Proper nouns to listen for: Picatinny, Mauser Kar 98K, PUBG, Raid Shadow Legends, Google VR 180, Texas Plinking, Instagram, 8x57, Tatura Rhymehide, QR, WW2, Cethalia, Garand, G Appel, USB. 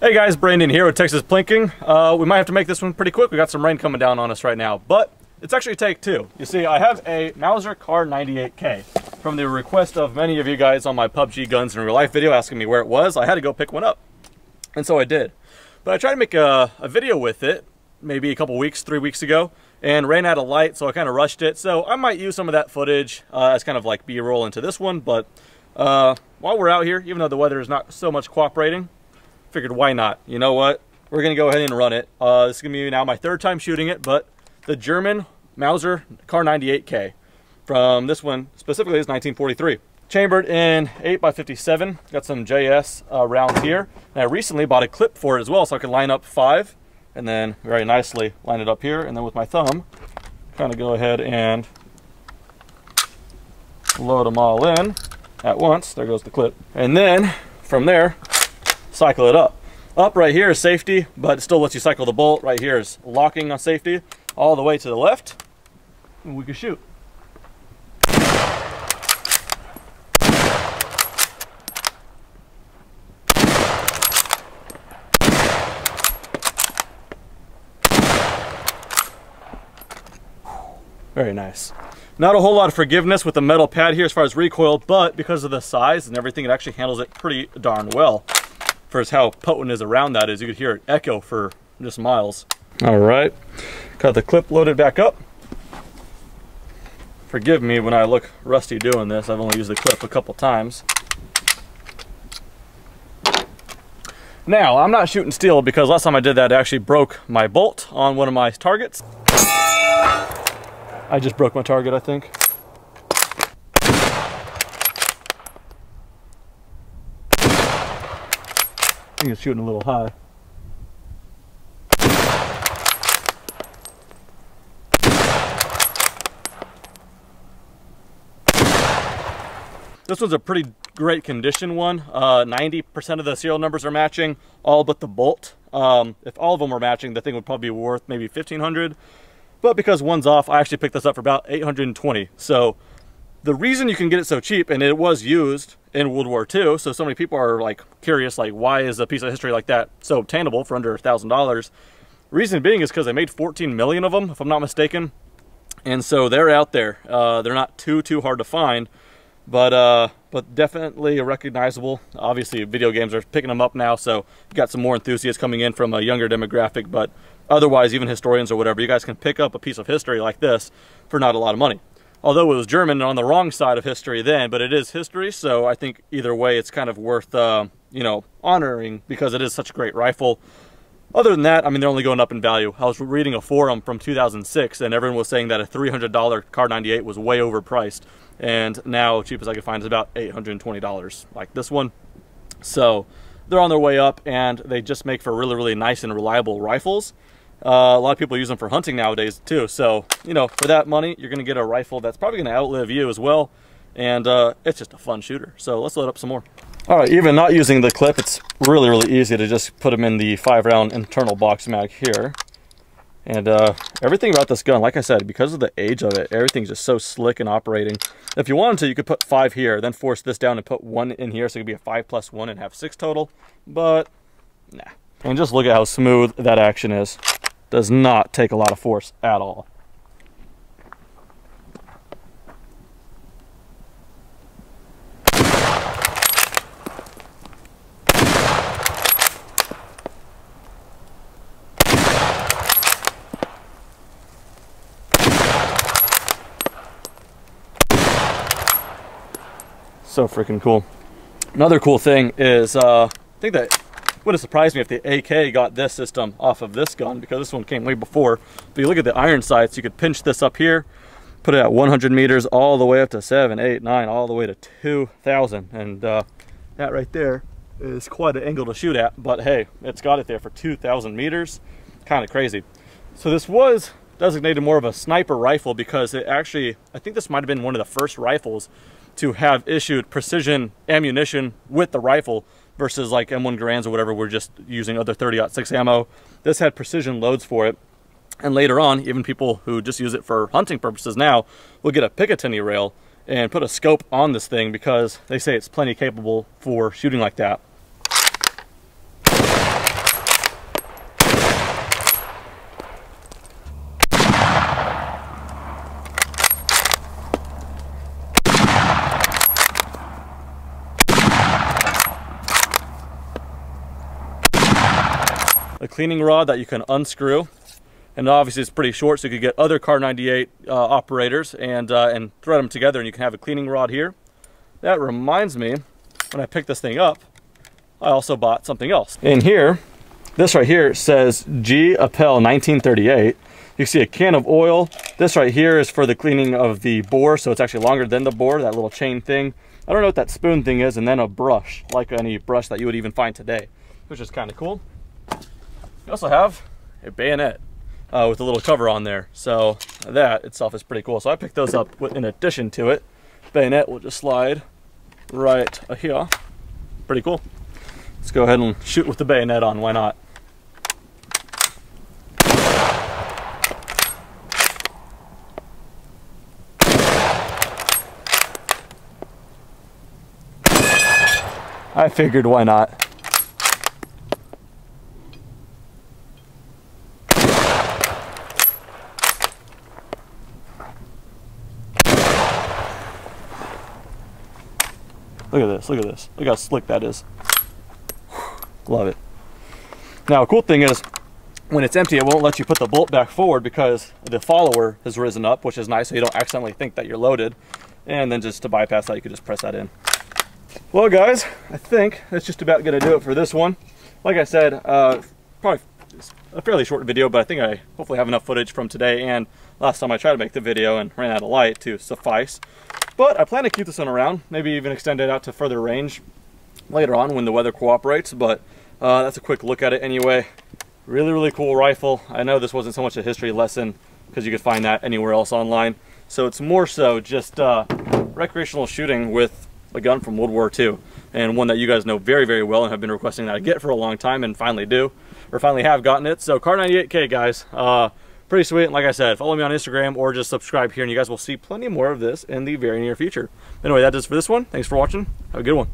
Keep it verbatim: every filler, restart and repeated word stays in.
Hey guys, Brandon here with Texas Plinking. Uh, we might have to make this one pretty quick. We got some rain coming down on us right now, but it's actually take two. You see, I have a Mauser Kar ninety-eight K from the request of many of you guys on my P U B G Guns in Real Life video asking me where it was. I had to go pick one up, and so I did. But I tried to make a, a video with it maybe a couple weeks, three weeks ago, and ran out of light, so I kind of rushed it. So I might use some of that footage uh, as kind of like B-roll into this one, but uh, while we're out here, even though the weather is not so much cooperating, figured why not? You know what? We're gonna go ahead and run it. Uh, this is gonna be now my third time shooting it, but the German Mauser Kar ninety-eight K from this one specifically is nineteen forty-three. Chambered in eight by fifty-seven. Got some J S uh, rounds here. And I recently bought a clip for it as well, so I could line up five and then very nicely line it up here. And then with my thumb, kind of go ahead and load them all in at once. There goes the clip. And then from there, cycle it up. Up right here is safety, but it still lets you cycle the bolt. Right here is locking on safety all the way to the left, and we can shoot. Very nice. Not a whole lot of forgiveness with the metal pad here as far as recoil, but because of the size and everything, it actually handles it pretty darn well. For as how potent is around that is, you could hear it echo for just miles. All right, got the clip loaded back up. Forgive me when I look rusty doing this. I've only used the clip a couple times. Now, I'm not shooting steel because last time I did that, it actually broke my bolt on one of my targets. I just broke my target, I think. I think it's shooting a little high. This one's a pretty great condition one. ninety percent uh, of the serial numbers are matching, all but the bolt. Um, if all of them were matching, the thing would probably be worth maybe fifteen hundred dollars. But because one's off, I actually picked this up for about eight hundred twenty dollars. So the reason you can get it so cheap, and it was used in World War Two, so so many people are like curious, like why is a piece of history like that so obtainable for under a thousand dollars? Reason being is because they made fourteen million of them, if I'm not mistaken, and so they're out there. Uh, they're not too too hard to find, but uh, but definitely recognizable. Obviously, video games are picking them up now, so you got some more enthusiasts coming in from a younger demographic. But otherwise, even historians or whatever, you guys can pick up a piece of history like this for not a lot of money. Although it was German and on the wrong side of history then, but it is history, so I think either way it's kind of worth, uh, you know, honoring because it is such a great rifle. Other than that, I mean, they're only going up in value. I was reading a forum from two thousand six, and everyone was saying that a three hundred dollar Kar ninety-eight was way overpriced, and now cheapest I could find is about eight hundred twenty dollars, like this one. So they're on their way up, and they just make for really, really nice and reliable rifles. Uh, a lot of people use them for hunting nowadays too, so you know, for that money you're gonna get a rifle that's probably gonna outlive you as well, and uh, it's just a fun shooter. So let's load up some more. All right, even not using the clip, it's really really easy to just put them in the five round internal box mag here, and uh, everything about this gun, like I said, because of the age of it, everything's just so slick and operating. If you wanted to, you could put five here, then force this down and put one in here, so it could be a five plus one and have six total, but nah. And just look at how smooth that action is. Does not take a lot of force at all. So freaking cool. Another cool thing is, uh, I think that would have surprised me if the A K got this system off of this gun, because this one came way before. But you look at the iron sights, you could pinch this up here, put it at one hundred meters all the way up to seven, eight, nine, all the way to two thousand, and uh, that right there is quite an angle to shoot at, but hey, it's got it there for two thousand meters. Kind of crazy. So this was designated more of a sniper rifle because it actually, I think this might have been one of the first rifles to have issued precision ammunition with the rifle, versus like M one Garands or whatever, we're just using other thirty aught six ammo. This had precision loads for it. And later on, even people who just use it for hunting purposes now will get a Picatinny rail and put a scope on this thing because they say it's plenty capable for shooting like that. a cleaning rod that you can unscrew. And obviously it's pretty short, so you could get other Kar ninety-eight uh, operators and, uh, and thread them together, and you can have a cleaning rod here. That reminds me, when I picked this thing up, I also bought something else. In here, this right here says G Appel nineteen thirty-eight. You see a can of oil. This right here is for the cleaning of the bore, so it's actually longer than the bore, that little chain thing. I don't know what that spoon thing is, and then a brush, like any brush that you would even find today, which is kind of cool. You also have a bayonet. Uh, with a little cover on there. So that itself is pretty cool. So I picked those up in addition to it. Bayonet will just slide right here. Pretty cool. Let's go ahead and shoot with the bayonet on, why not? I figured why not. Look at this, look at this. Look how slick that is. Love it. Now, a cool thing is, when it's empty, it won't let you put the bolt back forward because the follower has risen up, which is nice, so you don't accidentally think that you're loaded. And then just to bypass that, you can just press that in. Well, guys, I think that's just about gonna do it for this one. Like I said, uh, probably a fairly short video, but I think I hopefully have enough footage from today and last time I tried to make the video and ran out of light to suffice. But I plan to keep this one around, maybe even extend it out to further range later on when the weather cooperates, but uh, that's a quick look at it anyway. Really, really cool rifle. I know this wasn't so much a history lesson because you could find that anywhere else online. So it's more so just uh, recreational shooting with a gun from World War Two, and one that you guys know very, very well and have been requesting that I get for a long time and finally do, or finally have gotten it. So Kar ninety-eight K, guys. Uh, Pretty sweet, and like I said, follow me on Instagram or just subscribe here, and you guys will see plenty more of this in the very near future. Anyway, that does it for this one. Thanks for watching. Have a good one.